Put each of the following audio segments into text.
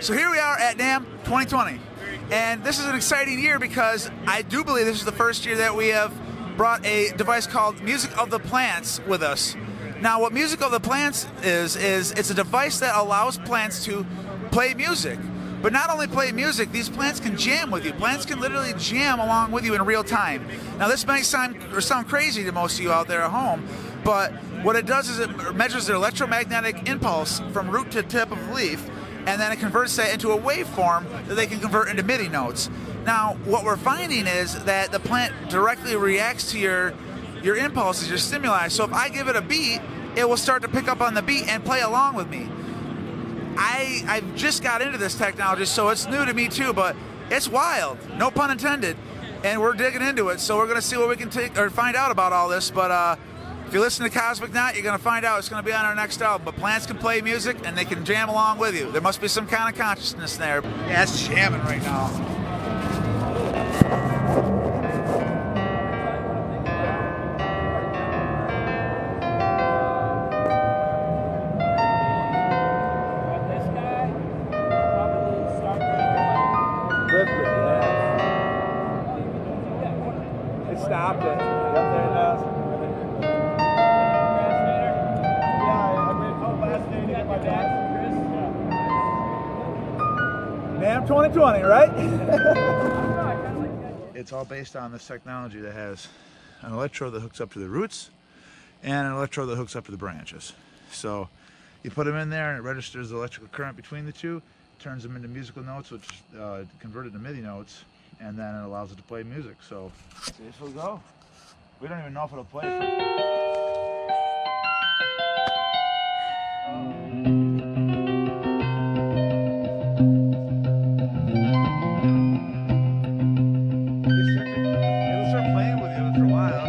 So here we are at NAMM 2020, and this is an exciting year because I do believe this is the first year that we have brought a device called Music of the Plants with us. Now what Music of the Plants is it's a device that allows plants to play music. But not only play music, these plants can jam with you. Plants can literally jam along with you in real time. Now this might sound crazy to most of you out there at home, but what it does is it measures the electromagnetic impulse from root to tip of leaf, and then it converts that into a waveform that they can convert into MIDI notes. Now, what we're finding is that the plant directly reacts to your impulses, your stimuli. So if I give it a beat, it will start to pick up on the beat and play along with me. I've just got into this technology, so it's new to me too, but it's wild, no pun intended, and we're digging into it. So we're gonna see what we can take or find out about all this, but if you listen to Cosmic Knot, you're gonna find out. It's gonna be on our next album. But plants can play music and they can jam along with you. There must be some kind of consciousness there. Yeah, it's jamming right now. It stopped it. NAMM 2020, right? It's all based on this technology that has an electrode that hooks up to the roots and an electrode that hooks up to the branches. So you put them in there and it registers the electrical current between the two, turns them into musical notes, which converted to MIDI notes, and then it allows it to play music. So this will go. We don't even know if it'll play. It'll start playing with you after a while.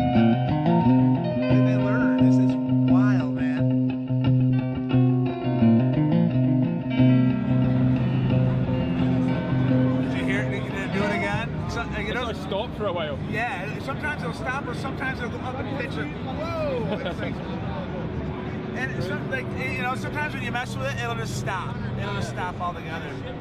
They learn. This is wild, man. Did you hear it? Did you do it again? It'll stop for a while. Yeah, sometimes it'll stop, or sometimes it'll go up and pitch it. Whoa! It's like, and it's like, you know, sometimes when you mess with it, it'll just stop. It'll just stop altogether.